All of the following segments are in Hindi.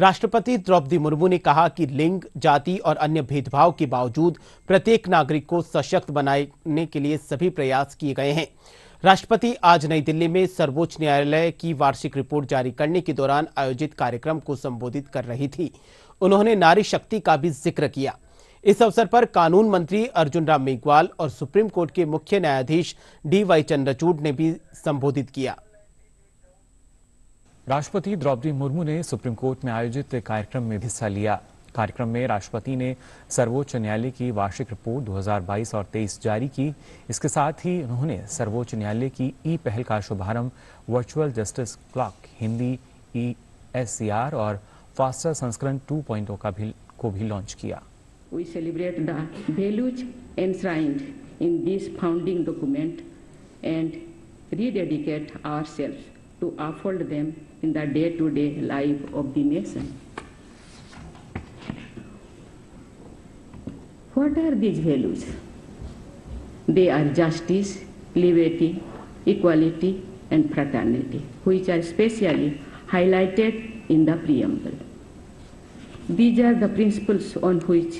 राष्ट्रपति द्रौपदी मुर्मू ने कहा कि लिंग, जाति और अन्य भेदभाव के बावजूद प्रत्येक नागरिक को सशक्त बनाने के लिए सभी प्रयास किए गए हैं। राष्ट्रपति आज नई दिल्ली में सर्वोच्च न्यायालय की वार्षिक रिपोर्ट जारी करने के दौरान आयोजित कार्यक्रम को संबोधित कर रही थी। उन्होंने नारी शक्ति का भी जिक्र किया। इस अवसर पर कानून मंत्री अर्जुन राम मेघवाल और सुप्रीम कोर्ट के मुख्य न्यायाधीश DY चंद्रचूड़ ने भी संबोधित किया। राष्ट्रपति द्रौपदी मुर्मू ने सुप्रीम कोर्ट में आयोजित कार्यक्रम में हिस्सा लिया। कार्यक्रम में राष्ट्रपति ने सर्वोच्च न्यायालय की वार्षिक रिपोर्ट 2022 और 23 जारी की। इसके साथ ही उन्होंने सर्वोच्च न्यायालय की ई पहल का शुभारंभ virtual justice clock, Hindi ESCR और फास्टर संस्करण 2.0 को भी लॉन्च किया। We celebrate the values enshrined in this founding document and rededicate ourselves to uphold them in the day-to-day life of the nation. What are these values? They are justice, liberty, equality and fraternity, which are specially highlighted in the preamble. These are the principles on which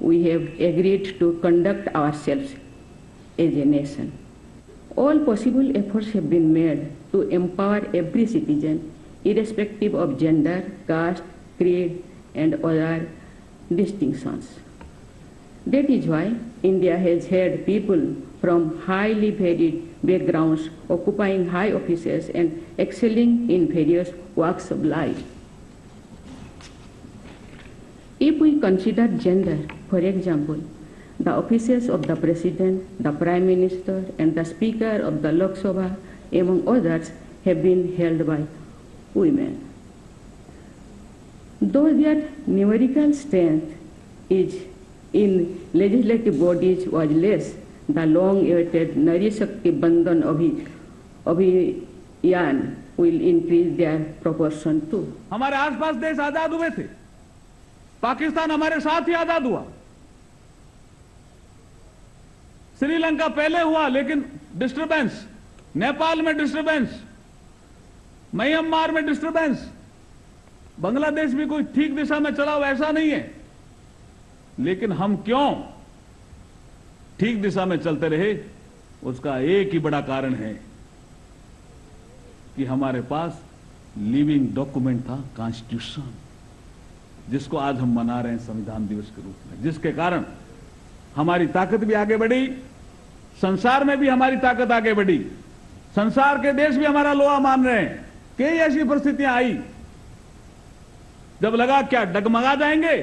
we have agreed to conduct ourselves as a nation. All possible efforts have been made to empower every citizen, irrespective of gender, caste, creed, and other distinctions. That is why India has had people from highly varied backgrounds occupying high offices and excelling in various walks of life. If we consider gender, for example, the offices of the President, the Prime Minister, and the Speaker of the Lok Sabha, among others, have been held by women. Though their numerical strength is in legislative bodies was less, the long-awaited Nari Shakti Bandhan Abhiyan will increase their proportion too. हमारे आसपास देश आजाद हुए थे, पाकिस्तान हमारे साथ ही आजाद हुआ, श्रीलंका पहले हुआ लेकिन डिस्टर्बेंस, नेपाल में डिस्टर्बेंस, म्यांमार में डिस्टर्बेंस, बांग्लादेश भी कोई ठीक दिशा में चला हुआ ऐसा नहीं है, लेकिन हम क्यों ठीक दिशा में चलते रहे? उसका एक ही बड़ा कारण है कि हमारे पास लिविंग डॉक्यूमेंट था, कॉन्स्टिट्यूशन, जिसको आज हम मना रहे हैं संविधान दिवस के रूप में, जिसके कारण हमारी ताकत भी आगे बढ़ी, संसार में भी हमारी ताकत आगे बढ़ी, संसार के देश भी हमारा लोहा मान रहे हैं। कई ऐसी परिस्थितियां आई जब लगा क्या डगमगा जाएंगे,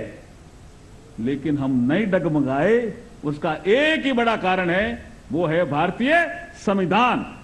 लेकिन हम नहीं डगमगाए। उसका एक ही बड़ा कारण है, वो है भारतीय संविधान।